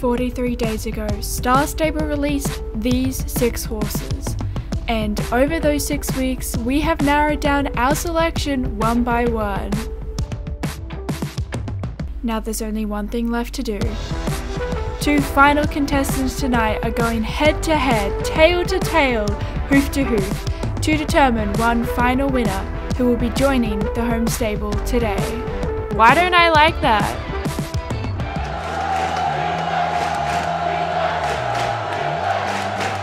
43 days ago, Star Stable released these 6 horses, and over those 6 weeks we have narrowed down our selection one by one. Now there's only one thing left to do. 2 final contestants tonight are going head to head, tail to tail, hoof to hoof, to determine one final winner who will be joining the home stable today. Why don't I like that?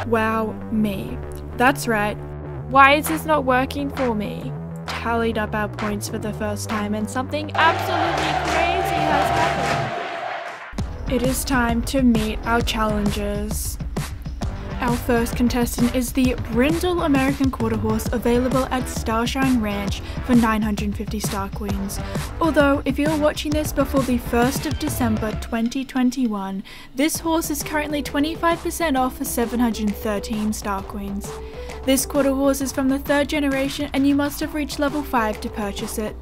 Wow me. That's right. Why is this not working for me? Tallied up our points for the first time and something absolutely crazy has happened. It is time to meet our challengers. Our first contestant is the Brindle American Quarter Horse, available at Starshine Ranch for 950 Star Queens. Although, if you're watching this before the 1st of December 2021, this horse is currently 25% off for 713 Star Queens. This quarter horse is from the 3rd generation and you must have reached level 5 to purchase it.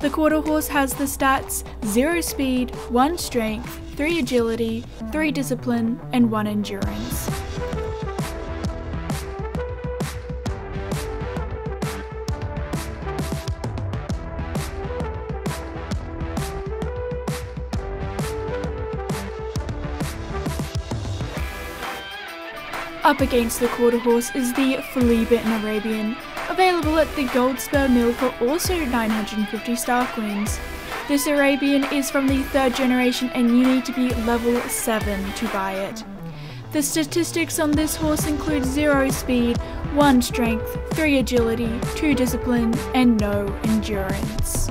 The quarter horse has the stats 0 speed, 1 strength, 3 agility, 3 discipline, and 1 endurance. Up against the quarter horse is the flea-bitten Arabian, available at the Goldspur Mill for also 950 Star Queens. This Arabian is from the 3rd generation and you need to be level 7 to buy it. The statistics on this horse include 0 speed, 1 strength, 3 agility, 2 discipline, and no endurance.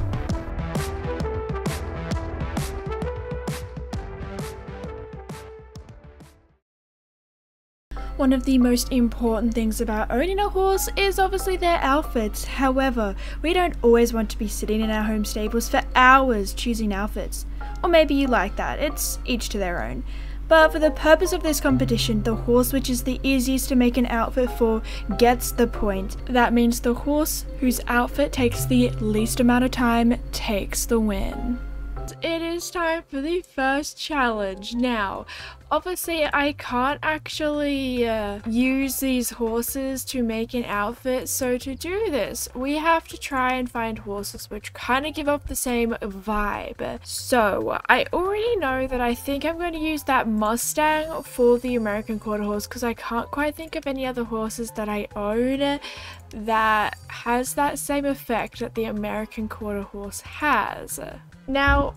One of the most important things about owning a horse is obviously their outfits. However, we don't always want to be sitting in our home stables for hours choosing outfits. Or maybe you like that, it's each to their own. But for the purpose of this competition, the horse which is the easiest to make an outfit for gets the point. That means the horse whose outfit takes the least amount of time takes the win. It is time for the first challenge. Now, obviously I can't actually use these horses to make an outfit, so to do this we have to try and find horses which kind of give off the same vibe. So I already know that I think I'm going to use that Mustang for the American Quarter Horse, because I can't quite think of any other horses that I own that has that same effect that the American Quarter Horse has. Now,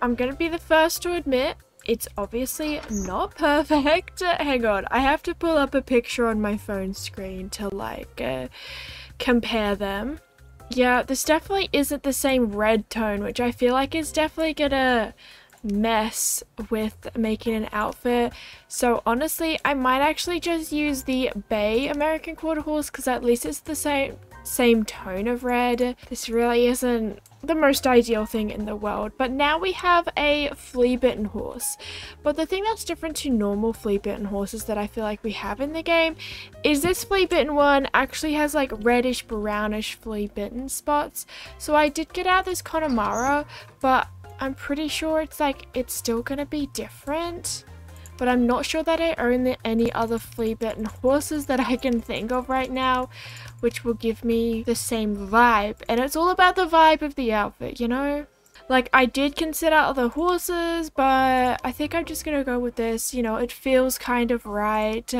I'm going to be the first to admit, it's obviously not perfect. Hang on, I have to pull up a picture on my phone screen to, like, compare them. Yeah, this definitely isn't the same red tone, which I feel like is definitely gonna mess with making an outfit. So honestly, I might actually just use the Bay American Quarter Horse, because at least it's the same tone of red. This really isn't the most ideal thing in the world. But now we have a flea-bitten horse, but the thing that's different to normal flea-bitten horses that I feel like we have in the game is this flea-bitten one actually has like reddish brownish flea-bitten spots. So I did get out this Connemara, but I'm pretty sure it's still gonna be different. But I'm not sure that I own any other flea-bitten horses that I can think of right now which will give me the same vibe. And it's all about the vibe of the outfit, you know? Like, I did consider other horses, but I think I'm just gonna go with this. You know, it feels kind of right.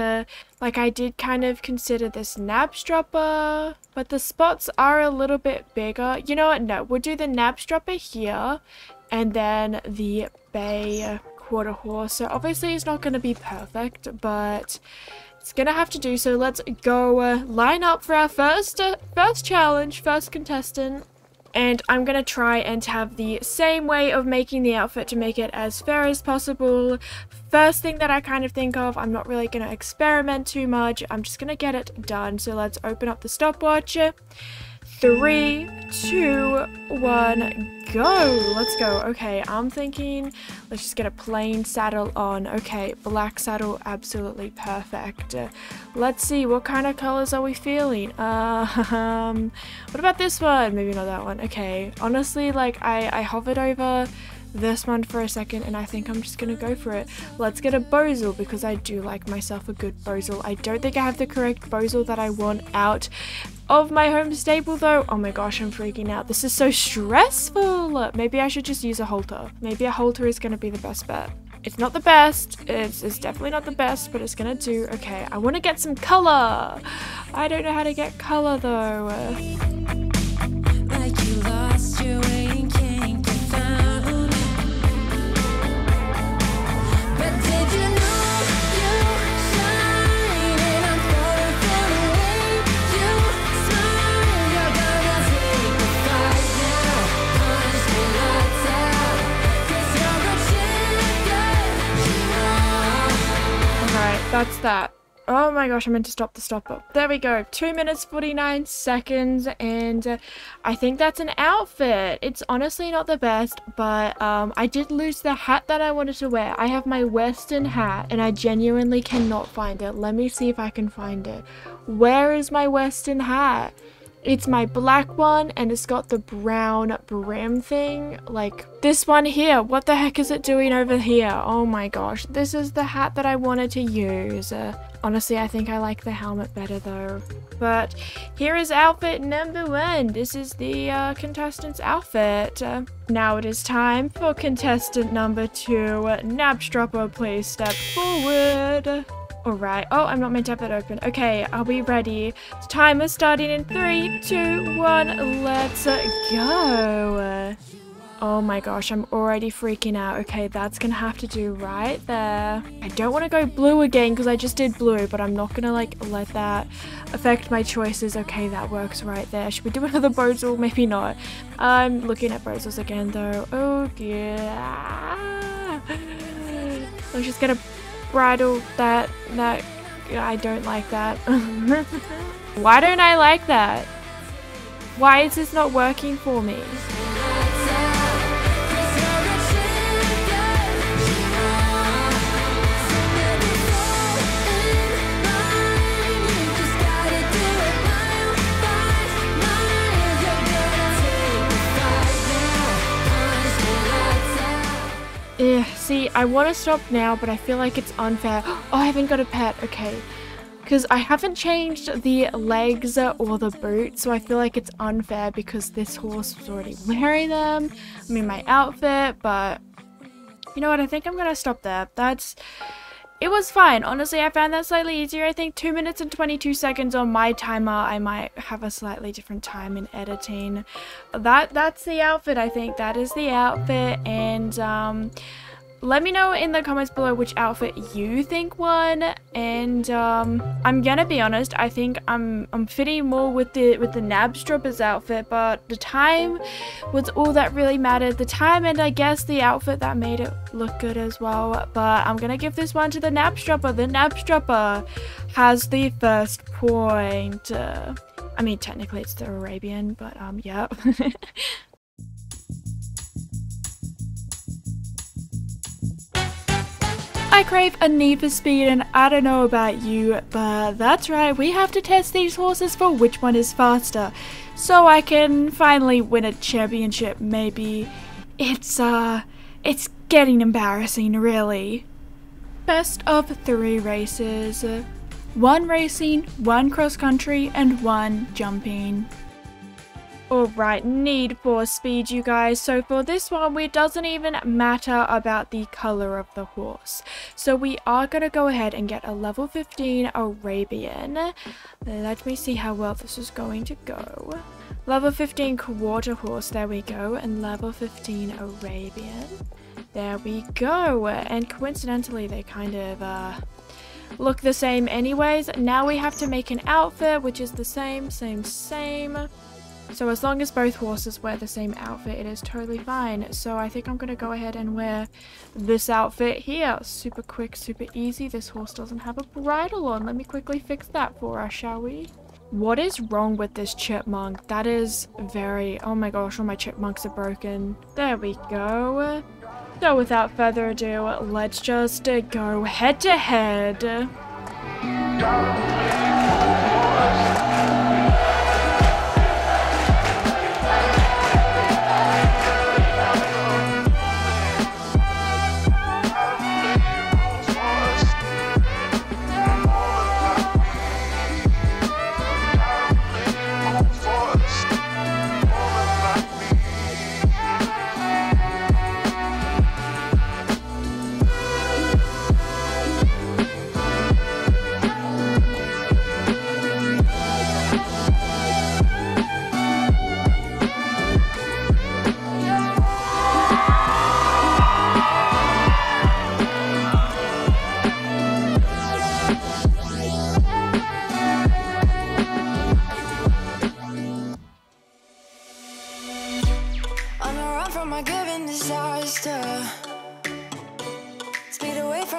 Like, I did kind of consider this Nabstropper, but the spots are a little bit bigger. You know what? No, we'll do the Nabstropper here and then the Bay Quarter Horse. So obviously it's not going to be perfect, but it's gonna have to do. So let's go line up for our first challenge, first contestant, and I'm gonna try and have the same way of making the outfit to make it as fair as possible. First thing that I kind of think of, I'm not really gonna experiment too much, I'm just gonna get it done. So let's open up the stopwatch. 3, 2, 1, go! Let's go. Okay, I'm thinking let's just get a plain saddle on. Okay, black saddle, absolutely perfect. Let's see, what kind of colors are we feeling? What about this one? Maybe not that one. Okay, honestly, like I hovered over this one for a second, and I think I'm just gonna go for it. Let's get a bozal, because I do like myself a good bozal. I don't think I have the correct bozal that I want out of my home stable though. Oh my gosh, I'm freaking out. This is so stressful. Maybe I should just use a halter. Maybe a halter is gonna be the best bet. It's not the best. It's definitely not the best, but it's gonna do. Okay, I wanna get some color. I don't know how to get color though. Like you lost your way and can't get found. But did you know you shine and I'm falling, falling away? You smile, you're gonna take the fight now. Punch the lights out, 'cause you're a champion, you know. Alright, that's that. Oh my gosh, I meant to stop the stopper. There we go, 2 minutes 49 seconds, and I think that's an outfit. It's honestly not the best, but I did lose the hat that I wanted to wear. I have my western hat and I genuinely cannot find it. Let me see if I can find it. Where is my western hat? It's my black one and it's got the brown brim thing, like this one here. What the heck is it doing over here? Oh my gosh, this is the hat that I wanted to use. Honestly, I think I like the helmet better though. But here is outfit number one. This is the contestant's outfit. Now it is time for contestant number two. Nabstropper, please step forward. Alright, oh, I'm not meant to have that open. Okay, are we ready? The timer starting in 3, 2, 1, let's go. Oh my gosh, I'm already freaking out. Okay, that's gonna have to do right there. I don't wanna go blue again because I just did blue, but I'm not gonna like let that affect my choices. Okay, that works right there. Should we do another bozal? Maybe not. I'm looking at bozals again though. Oh yeah. Let's just get a bridle. That I don't like that. Why don't I like that? Why is this not working for me? See, I want to stop now, but I feel like it's unfair. Oh, I haven't got a pet. Okay, because I haven't changed the legs or the boots, so I feel like it's unfair because this horse was already wearing them. I mean, my outfit, but you know what? I think I'm going to stop there. It was fine. Honestly, I found that slightly easier. I think 2 minutes and 22 seconds on my timer. I might have a slightly different time in editing. That's the outfit, I think. That is the outfit, and let me know in the comments below which outfit you think won, and I'm gonna be honest, I think I'm fitting more with the Nabstropper's outfit, but the time was all that really mattered. The time and I guess the outfit that made it look good as well, but I'm gonna give this one to the Nabstropper. The Nabstropper has the first point. I mean, technically it's the Arabian, but yeah. I crave a need for speed, and I don't know about you, but that's right, we have to test these horses for which one is faster, so I can finally win a championship, maybe. It's getting embarrassing, really. Best of 3 races. 1 racing, 1 cross country, and 1 jumping. Alright, need for speed, you guys. So for this one, it doesn't even matter about the color of the horse. So we are going to go ahead and get a level 15 Arabian. Let me see how well this is going to go. Level 15 quarter horse, there we go. And level 15 Arabian. There we go. And coincidentally, they kind of look the same anyways. Now we have to make an outfit, which is the same. So as long as both horses wear the same outfit, it is totally fine. So I think I'm going to go ahead and wear this outfit here. Super quick, super easy. This horse doesn't have a bridle on. Let me quickly fix that for us, shall we? What is wrong with this chipmunk? That is very... Oh my gosh, all my chipmunks are broken. There we go. So without further ado, let's just go head to head.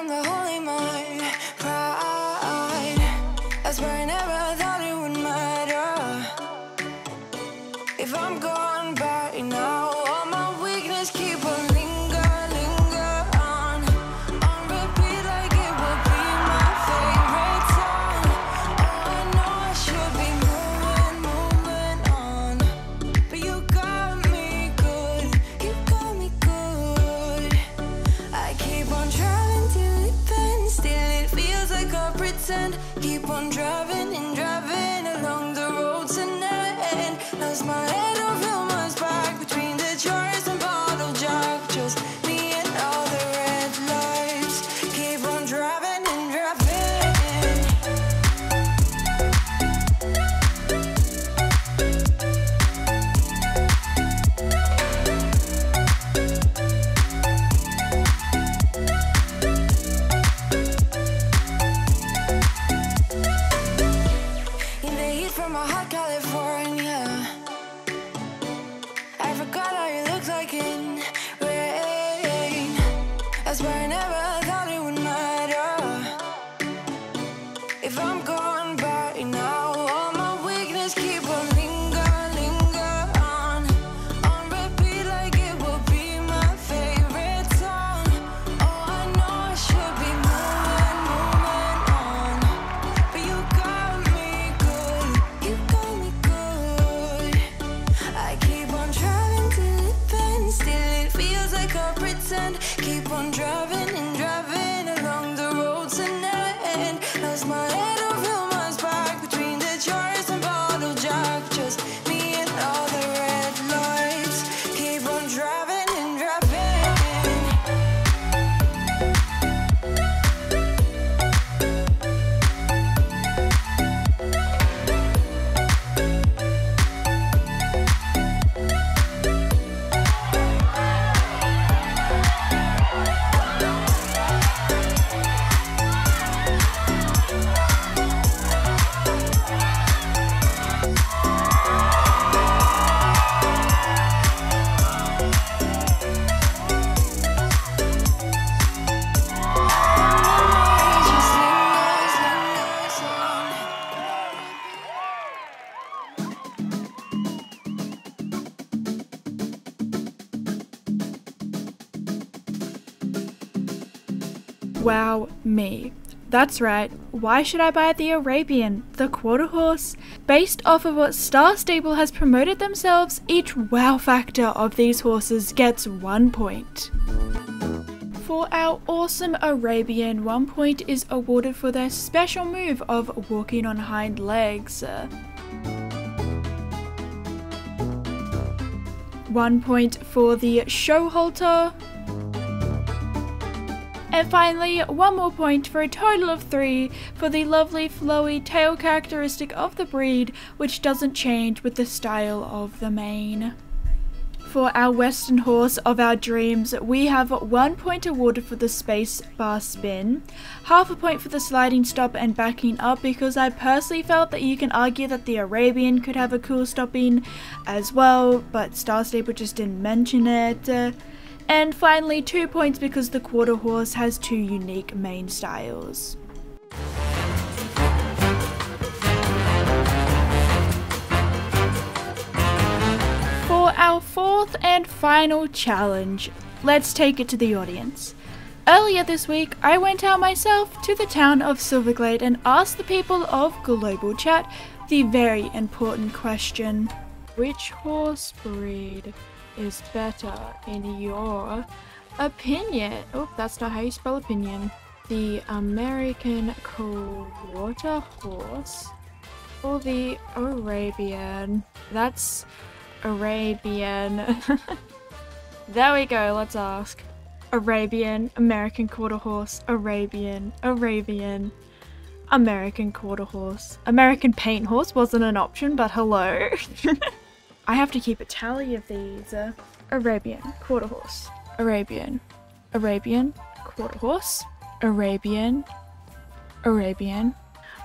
I'm not holding my pride. I swear I never thought it would matter if I'm gone by now. All my weakness keep on linger on repeat like it will be my favorite song. Oh, I know I should be moving on, but you got me good, you got me good. I keep on driving till it bends, till it feels like I pretend. Keep on driving and driving along the road tonight. Lost my head, don't feel my spark between the chairs and bottle jug. Just me and all the red lights. Keep on driving and driving. In the heat from a hot California, I forgot how you looked like in rain. I swear I never thought it would matter if I'm gone by now. All my weakness keep on linger on repeat like it will be my favorite song. Oh, I know I should be moving on, but you got me good, you got me good. I keep on driving till it bends, till it feels like I pretend. Keep on driving and driving along the road tonight. Lost my head, don't feel my spark between the chairs and bottle jug. Just me and all the red lights. Keep on driving and driving. Wow me. That's right, why should I buy the Arabian, the quarter horse? Based off of what Star Stable has promoted themselves, each wow factor of these horses gets 1 point. For our awesome Arabian, 1 point is awarded for their special move of walking on hind legs. 1 point for the show halter. And finally, 1 more point for a total of 3 for the lovely flowy tail characteristic of the breed, which doesn't change with the style of the mane. For our Western horse of our dreams, we have 1 point awarded for the space bar spin, half a point for the sliding stop and backing up, because I personally felt that you can argue that the Arabian could have a cool stopping as well, but Star Stable just didn't mention it. And finally, 2 points because the quarter horse has 2 unique mane styles. For our 4th and final challenge, let's take it to the audience. Earlier this week, I went out myself to the town of Silverglade and asked the people of Global Chat the very important question. Which horse breed is better in your opinion? Oh, that's not how you spell opinion. The American quarter horse or the Arabian? That's Arabian. There we go, let's ask. Arabian, American quarter horse, Arabian, Arabian, American quarter horse. American paint horse wasn't an option, but hello. I have to keep a tally of these. Arabian, quarter horse, Arabian, Arabian, quarter horse, Arabian, Arabian.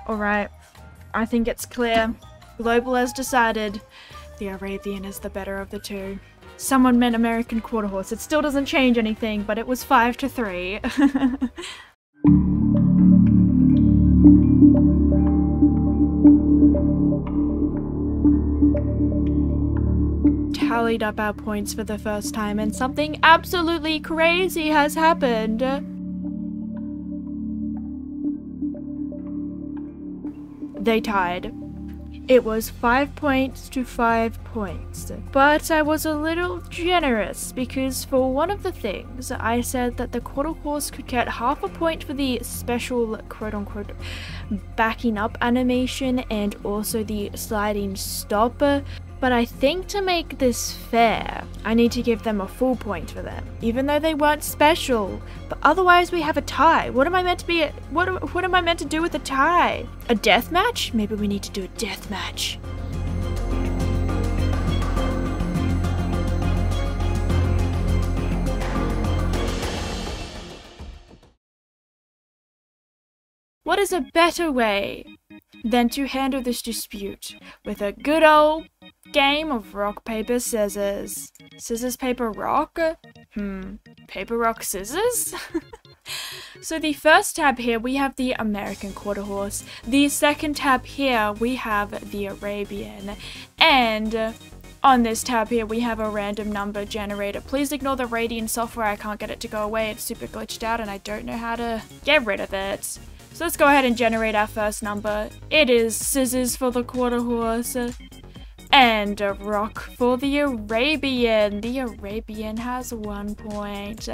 Alright, I think it's clear. Global has decided the Arabian is the better of the two. Someone meant American quarter horse. It still doesn't change anything, but it was 5-3. Tallied up our points for the first time, and something absolutely crazy has happened. They tied. It was 5 points to 5 points, but I was a little generous because for one of the things, I said that the quarter horse could get half a point for the special quote-unquote backing up animation and also the sliding stop, but I think to make this fair, I need to give them a full point for them, even though they weren't special, but otherwise we have a tie. What am I meant to do with a tie? A death match? Maybe we need to do a death match. What is a better way than to handle this dispute with a good old game of rock, paper, scissors? Scissors, paper, rock? Paper, rock, scissors? So the first tab here, we have the American quarter horse. The second tab here, we have the Arabian. And on this tab here, we have a random number generator. Please ignore the Radiant software. I can't get it to go away. It's super glitched out and I don't know how to get rid of it. So let's go ahead and generate our first number. It is scissors for the quarter horse and a rock for the Arabian. The Arabian has 1 point.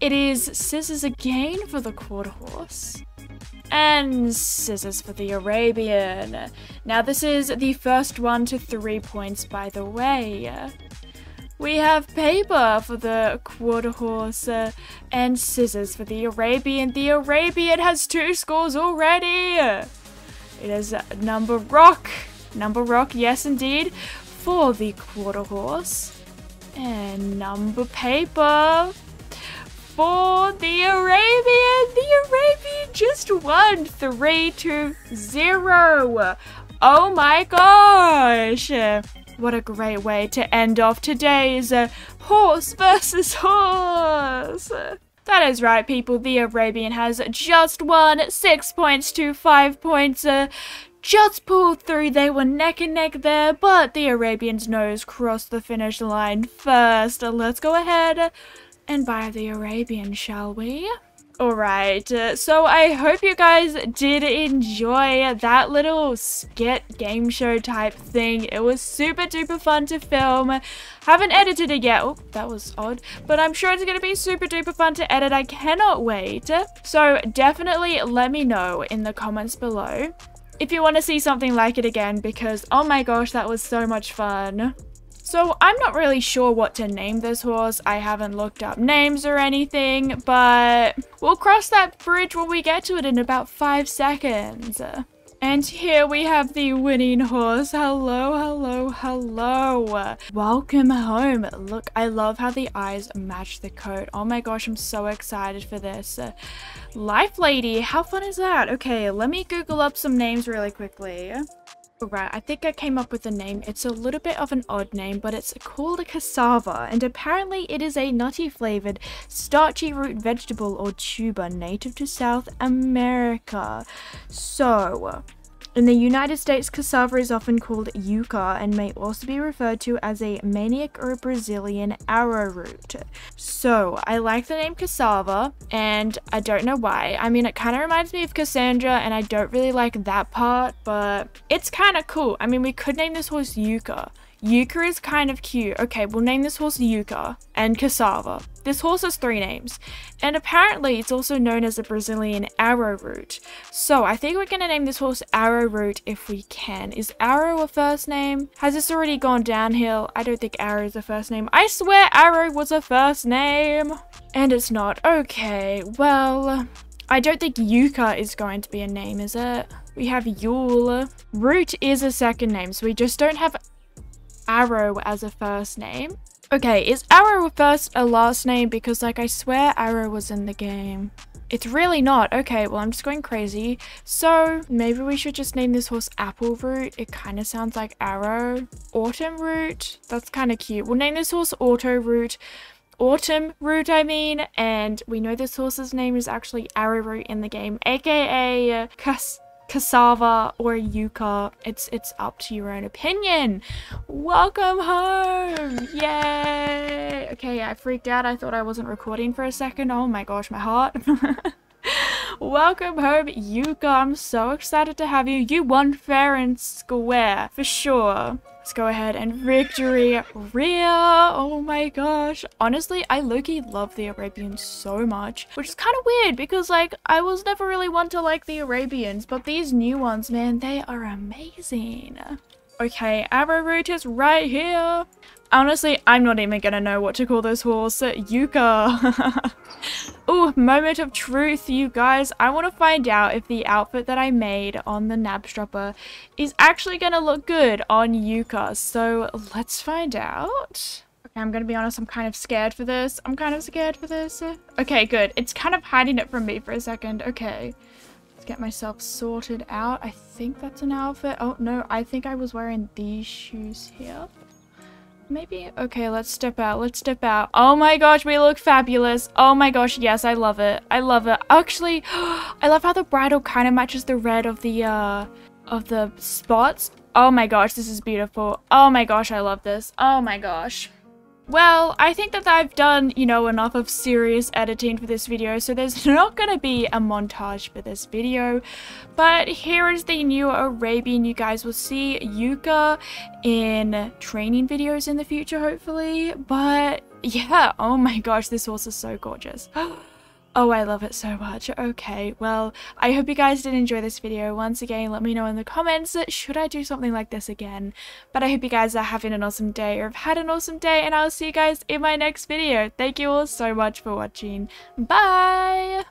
It is scissors again for the quarter horse and scissors for the Arabian. Now this is the first 1 to 3 points, by the way. We have paper for the quarter horse and scissors for the Arabian. The Arabian has 2 scores already. It is number rock, yes indeed, for the quarter horse, and number paper for the Arabian. The Arabian just won 3-0. Oh my gosh. What a great way to end off today's horse versus horse. That is right, people. The Arabian has just won 6 points to 5 points. Just pulled through. They were neck and neck there, but the Arabian's nose crossed the finish line first. Let's go ahead and buy the Arabian, shall we? Alright, so I hope you guys did enjoy that little skit game show type thing. It was super duper fun to film. Haven't edited it yet. Oh, that was odd. But I'm sure it's going to be super duper fun to edit. I cannot wait. So definitely let me know in the comments below if you want to see something like it again, because oh my gosh, that was so much fun. So I'm not really sure what to name this horse. I haven't looked up names or anything, but we'll cross that bridge when we get to it in about 5 seconds. And here we have the winning horse. Hello, hello, hello. Welcome home. Look, I love how the eyes match the coat. Oh my gosh, I'm so excited for this. Life Lady, how fun is that? Okay, let me Google up some names really quickly. Alright, I think I came up with a name. It's a little bit of an odd name, but it's called a cassava, and apparently it is a nutty-flavored, starchy root vegetable or tuber native to South America. So, in the United States, cassava is often called yuca and may also be referred to as a maniac or Brazilian arrowroot. So, I like the name cassava, and I don't know why. I mean, it kind of reminds me of Cassandra, and I don't really like that part, but it's kind of cool. I mean, we could name this horse Yuka. Yuka is kind of cute. Okay, we'll name this horse Yuka and Cassava. This horse has 3 names. And apparently it's also known as a Brazilian arrowroot. So I think we're going to name this horse Arrowroot if we can. Is Arrow a first name? Has this already gone downhill? I don't think Arrow is a first name. I swear Arrow was a first name. And it's not. Okay, well, I don't think Yuka is going to be a name, is it? We have Yule. Root is a second name, so we just don't have Arrow as a first name. Okay, is Arrow first a last name? Because like I swear Arrow was in the game. It's really not. Okay, well I'm just going crazy. So maybe we should just name this horse Apple Root. It kind of sounds like Arrow. Autumn Root. That's kind of cute. We'll name this horse Auto Root. Autumn Root, I mean, and we know this horse's name is actually Arrowroot in the game, aka Cassava or Yucca. It's up to your own opinion. Welcome home! Yay! Okay, I freaked out. I thought I wasn't recording for a second. Oh my gosh, my heart. Welcome home, Yuka. I'm so excited to have you. You won fair and square, for sure. Let's go ahead and victory Rhea. Oh my gosh. Honestly, I low-key love the Arabians so much, which is kind of weird because, like, I was never really one to like the Arabians, but these new ones, man, they are amazing. Okay, Arrowroot is right here. Honestly, I'm not even gonna know what to call this horse. Yuka. Ooh, moment of truth, you guys. I want to find out if the outfit that I made on the Nabstropper is actually gonna look good on Yuka. So let's find out. Okay, I'm gonna be honest, I'm kind of scared for this. Okay, good. It's kind of hiding it from me for a second. Okay. Get myself sorted out. I think that's an outfit. Oh no, I think I was wearing these shoes here. Maybe. Okay, let's step out. Oh my gosh, we look fabulous. Oh my gosh, yes, I love it. Actually, I love how the bridle kind of matches the red of the spots. Oh my gosh, this is beautiful. Oh my gosh, I love this. Oh my gosh. Well, I think that I've done, you know, enough of serious editing for this video, so there's not going to be a montage for this video. But here is the new Arabian. You guys will see Yuka in training videos in the future, hopefully. But yeah, oh my gosh, this horse is so gorgeous. Oh, I love it so much. Okay, well, I hope you guys did enjoy this video. Once again, let me know in the comments, should I do something like this again? But I hope you guys are having an awesome day or have had an awesome day, and I'll see you guys in my next video. Thank you all so much for watching. Bye!